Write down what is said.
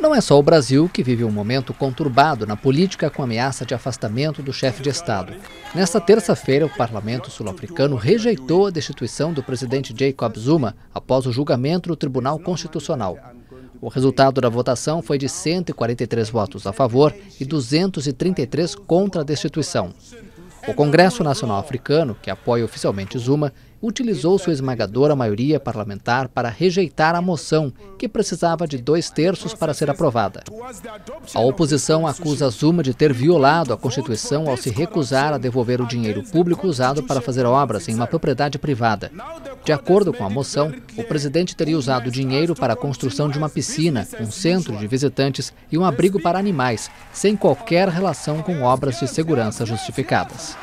Não é só o Brasil que vive um momento conturbado na política com ameaça de afastamento do chefe de Estado. Nesta terça-feira, o parlamento sul-africano rejeitou a destituição do presidente Jacob Zuma após o julgamento do Tribunal Constitucional. O resultado da votação foi de 143 votos a favor e 233 contra a destituição. O Congresso Nacional Africano, que apoia oficialmente Zuma, utilizou sua esmagadora maioria parlamentar para rejeitar a moção, que precisava de 2/3 para ser aprovada. A oposição acusa Zuma de ter violado a Constituição ao se recusar a devolver o dinheiro público usado para fazer obras em uma propriedade privada. De acordo com a moção, o presidente teria usado dinheiro para a construção de uma piscina, um centro de visitantes e um abrigo para animais, sem qualquer relação com obras de segurança justificadas.